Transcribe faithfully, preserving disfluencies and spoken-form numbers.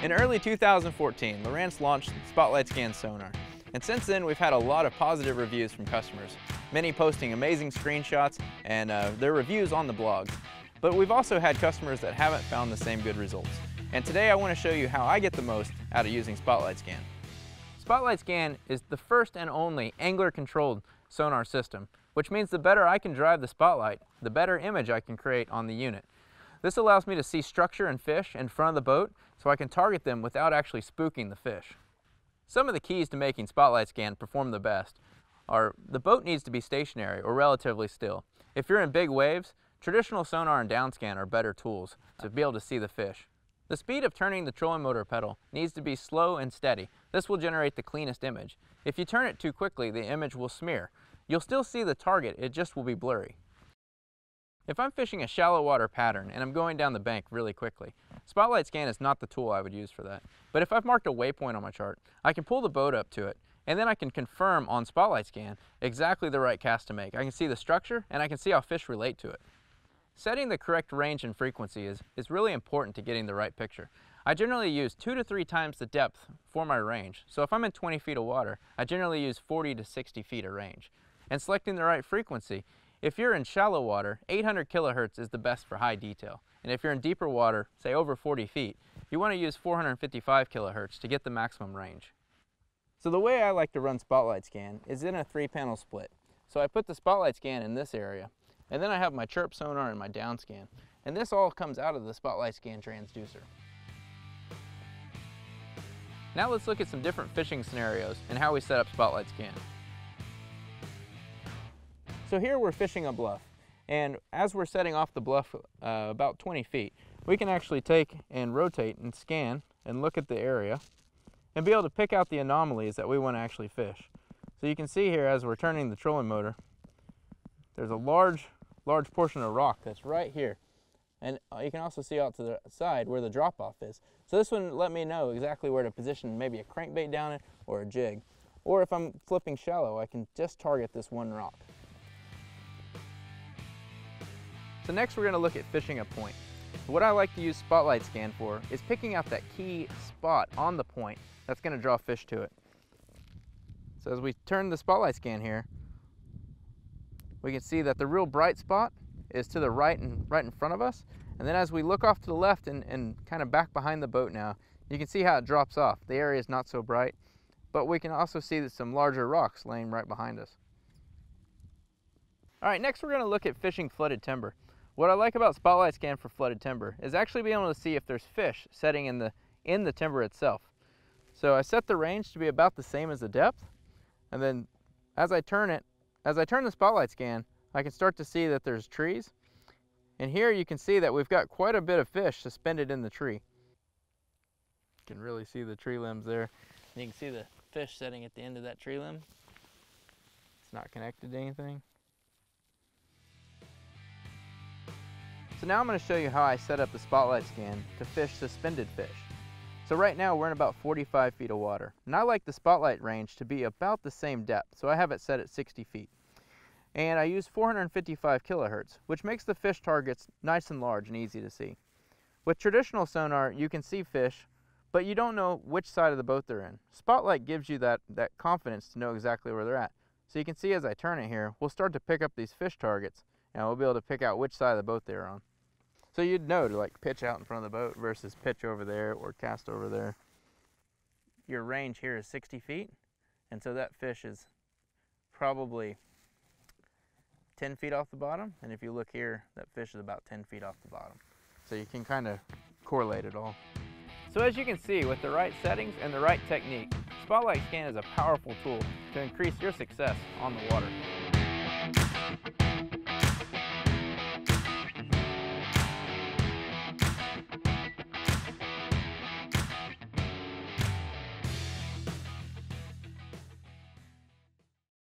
In early two thousand fourteen, Lowrance launched Spotlight Scan Sonar, and since then we've had a lot of positive reviews from customers, many posting amazing screenshots and uh, their reviews on the blog. But we've also had customers that haven't found the same good results. And today I want to show you how I get the most out of using Spotlight Scan. Spotlight Scan is the first and only angler-controlled sonar system, which means the better I can drive the spotlight, the better image I can create on the unit. This allows me to see structure and fish in front of the boat so I can target them without actually spooking the fish. Some of the keys to making Spotlight Scan perform the best are the boat needs to be stationary or relatively still. If you're in big waves, traditional sonar and downscan are better tools to be able to see the fish. The speed of turning the trolling motor pedal needs to be slow and steady. This will generate the cleanest image. If you turn it too quickly, the image will smear. You'll still see the target, it just will be blurry. If I'm fishing a shallow water pattern and I'm going down the bank really quickly, Spotlight Scan is not the tool I would use for that. But if I've marked a waypoint on my chart, I can pull the boat up to it, and then I can confirm on Spotlight Scan exactly the right cast to make. I can see the structure and I can see how fish relate to it. Setting the correct range and frequency is, is really important to getting the right picture. I generally use two to three times the depth for my range. So if I'm in twenty feet of water, I generally use forty to sixty feet of range. And selecting the right frequency, if you're in shallow water, eight hundred kilohertz is the best for high detail. And if you're in deeper water, say over forty feet, you want to use four hundred fifty-five kilohertz to get the maximum range. So the way I like to run Spotlight Scan is in a three panel split. So I put the Spotlight Scan in this area, and then I have my Chirp Sonar and my down scan. And this all comes out of the Spotlight Scan transducer. Now let's look at some different fishing scenarios and how we set up Spotlight Scan. So here we're fishing a bluff. And as we're setting off the bluff uh, about twenty feet, we can actually take and rotate and scan and look at the area and be able to pick out the anomalies that we want to actually fish. So you can see here as we're turning the trolling motor, there's a large large portion of rock that's right here. And you can also see out to the side where the drop off is. So this one let me know exactly where to position maybe a crankbait down it or a jig. Or if I'm flipping shallow, I can just target this one rock. So next we're gonna look at fishing a point. What I like to use Spotlight Scan for is picking out that key spot on the point that's gonna draw fish to it. So as we turn the Spotlight Scan here, we can see that the real bright spot is to the right and right in front of us. And then as we look off to the left and, and kind of back behind the boat now, you can see how it drops off. The area is not so bright, but we can also see that some larger rocks laying right behind us. All right, next we're going to look at fishing flooded timber. What I like about Spotlight Scan for flooded timber is actually being able to see if there's fish setting in the, in the timber itself. So I set the range to be about the same as the depth, and then as I turn it, As I turn the Spotlight Scan, I can start to see that there's trees. And here you can see that we've got quite a bit of fish suspended in the tree. You can really see the tree limbs there. And you can see the fish sitting at the end of that tree limb. It's not connected to anything. So now I'm going to show you how I set up the Spotlight Scan to fish suspended fish. So right now we're in about forty-five feet of water. And I like the spotlight range to be about the same depth, so I have it set at sixty feet. And I use four hundred fifty-five kilohertz, which makes the fish targets nice and large and easy to see. With traditional sonar, you can see fish, but you don't know which side of the boat they're in. Spotlight gives you that, that confidence to know exactly where they're at. So you can see as I turn it here, we'll start to pick up these fish targets, and we'll be able to pick out which side of the boat they're on. So you'd know to like pitch out in front of the boat versus pitch over there or cast over there. Your range here is sixty feet, and so that fish is probably ten feet off the bottom, and if you look here, that fish is about ten feet off the bottom. So you can kind of correlate it all. So as you can see, with the right settings and the right technique, Spotlight Scan is a powerful tool to increase your success on the water.